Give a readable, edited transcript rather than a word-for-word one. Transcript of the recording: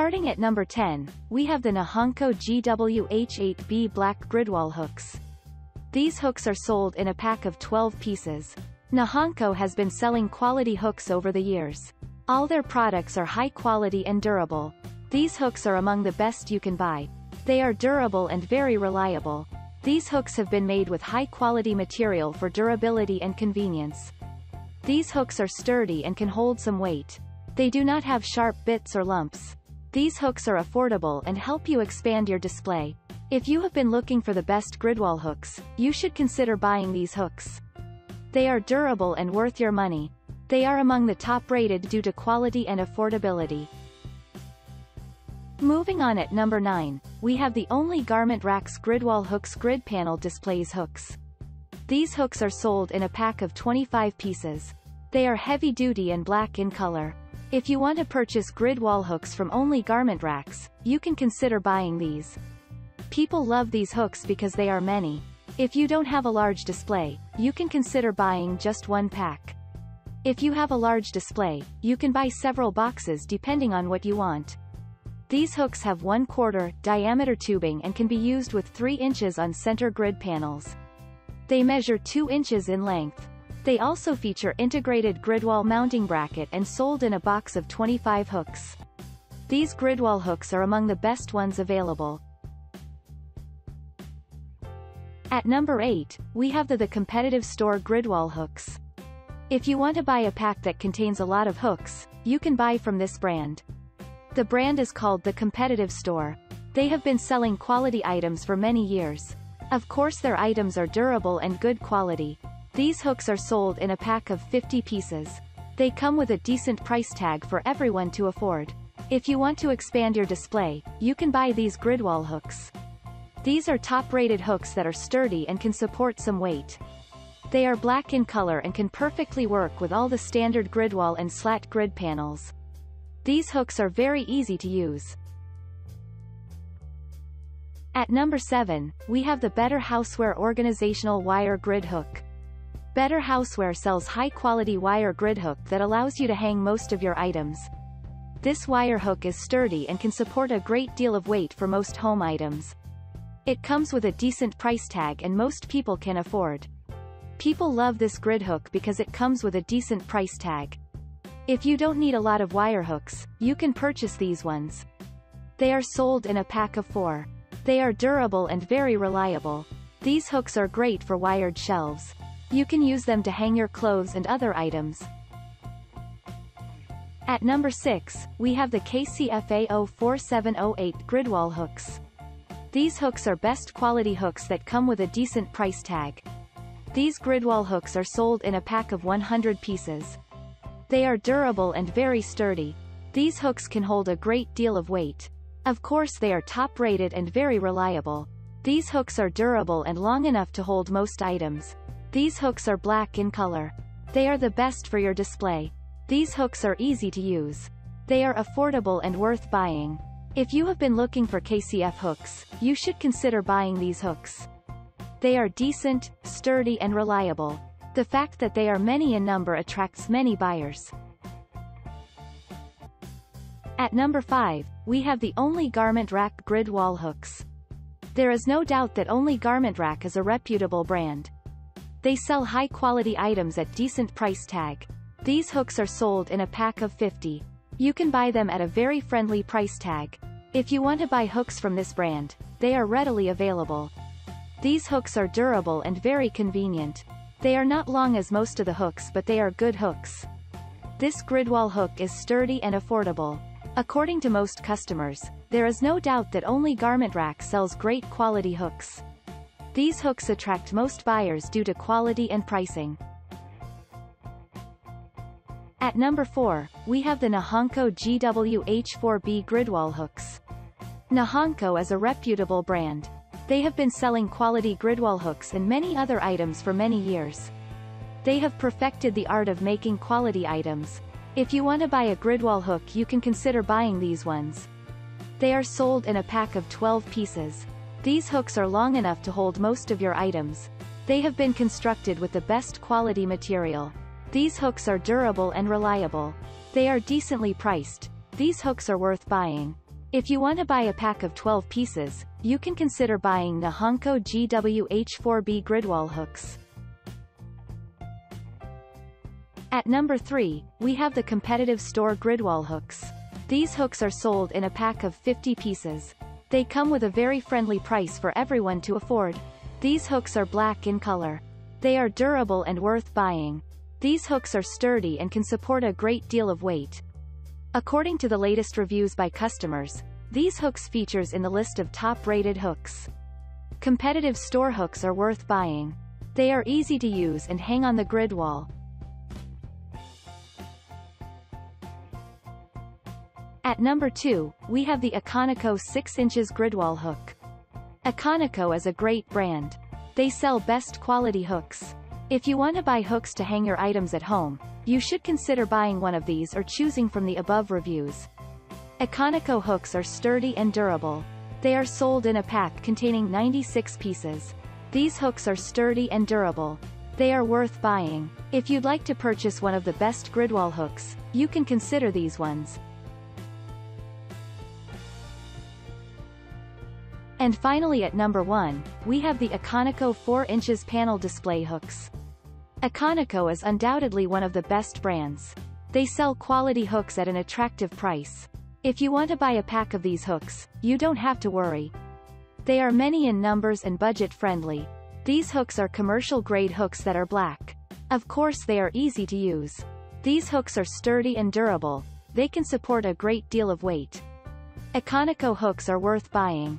Starting at number 10, we have the Nahanco GWH8B black gridwall hooks. These hooks are sold in a pack of 12 pieces. Nahanco has been selling quality hooks over the years. All their products are high quality and durable. These hooks are among the best you can buy. They are durable and very reliable. These hooks have been made with high quality material for durability and convenience. These hooks are sturdy and can hold some weight. They do not have sharp bits or lumps. These hooks are affordable and help you expand your display. If you have been looking for the best gridwall hooks, you should consider buying these hooks. They are durable and worth your money. They are among the top rated due to quality and affordability. Moving on at number 9, we have the Only Garment Racks Gridwall Hooks Grid Panel Displays Hooks. These hooks are sold in a pack of 25 pieces. They are heavy duty and black in color. If you want to purchase grid wall hooks from Only Garment Racks, you can consider buying these. People love these hooks because they are many. If you don't have a large display, you can consider buying just one pack. If you have a large display, you can buy several boxes depending on what you want. These hooks have 1/4 diameter tubing and can be used with 3 inches on center grid panels. They measure 2 inches in length. They also feature integrated gridwall mounting bracket and sold in a box of 25 hooks. These gridwall hooks are among the best ones available. At number 8, we have the Competitive Store Gridwall Hooks. If you want to buy a pack that contains a lot of hooks, you can buy from this brand. The brand is called The Competitive Store. They have been selling quality items for many years. Of course their items are durable and good quality. These hooks are sold in a pack of 50 pieces. They come with a decent price tag for everyone to afford. If you want to expand your display, you can buy these gridwall hooks. These are top-rated hooks that are sturdy and can support some weight. They are black in color and can perfectly work with all the standard gridwall and slat grid panels. These hooks are very easy to use. At number 7, we have the Better Houseware Organizational Wire Grid Hook. Better Houseware sells high-quality wire grid hook that allows you to hang most of your items. This wire hook is sturdy and can support a great deal of weight for most home items. It comes with a decent price tag and most people can afford. People love this grid hook because it comes with a decent price tag. If you don't need a lot of wire hooks, you can purchase these ones. They are sold in a pack of 4. They are durable and very reliable. These hooks are great for wired shelves. You can use them to hang your clothes and other items. At number 6, we have the KCF A04708 Gridwall Hooks. These hooks are best quality hooks that come with a decent price tag. These gridwall hooks are sold in a pack of 100 pieces. They are durable and very sturdy. These hooks can hold a great deal of weight. Of course they are top rated and very reliable. These hooks are durable and long enough to hold most items. These hooks are black in color. They are the best for your display. These hooks are easy to use. They are affordable and worth buying. If you have been looking for KCF hooks, you should consider buying these hooks. They are decent, sturdy and reliable. The fact that they are many in number attracts many buyers. At number 5, we have the Only Garment Rack Grid Wall Hooks. There is no doubt that Only Garment Rack is a reputable brand. They sell high-quality items at decent price tag. These hooks are sold in a pack of 50. You can buy them at a very friendly price tag. If you want to buy hooks from this brand, they are readily available. These hooks are durable and very convenient. They are not long as most of the hooks, but they are good hooks. This gridwall hook is sturdy and affordable. According to most customers, there is no doubt that Only Garment Rack sells great quality hooks. These hooks attract most buyers due to quality and pricing. At number 4, we have the Nahanco GWH4B gridwall hooks. Nahanco is a reputable brand. They have been selling quality gridwall hooks and many other items for many years. They have perfected the art of making quality items. If you want to buy a gridwall hook, you can consider buying these ones. They are sold in a pack of 12 pieces. These hooks are long enough to hold most of your items. They have been constructed with the best quality material. These hooks are durable and reliable. They are decently priced. These hooks are worth buying. If you want to buy a pack of 12 pieces, you can consider buying Nahanco GWH4B gridwall hooks. At number 3, we have the Competitive Store gridwall hooks. These hooks are sold in a pack of 50 pieces. They come with a very friendly price for everyone to afford. These hooks are black in color. They are durable and worth buying. These hooks are sturdy and can support a great deal of weight. According to the latest reviews by customers, these hooks features in the list of top-rated hooks. Competitive Store hooks are worth buying. They are easy to use and hang on the grid wall. At number 2, we have the Econoco 6 inches gridwall hook. Econoco is a great brand. They sell best quality hooks. If you want to buy hooks to hang your items at home, you should consider buying one of these or choosing from the above reviews. Econoco hooks are sturdy and durable. They are sold in a pack containing 96 pieces. These hooks are sturdy and durable. They are worth buying. If you'd like to purchase one of the best gridwall hooks, you can consider these ones. And finally at number 1, we have the Econoco 4 inches panel display hooks. Econoco is undoubtedly one of the best brands. They sell quality hooks at an attractive price. If you want to buy a pack of these hooks, you don't have to worry. They are many in numbers and budget-friendly. These hooks are commercial-grade hooks that are black. Of course they are easy to use. These hooks are sturdy and durable. They can support a great deal of weight. Econoco hooks are worth buying.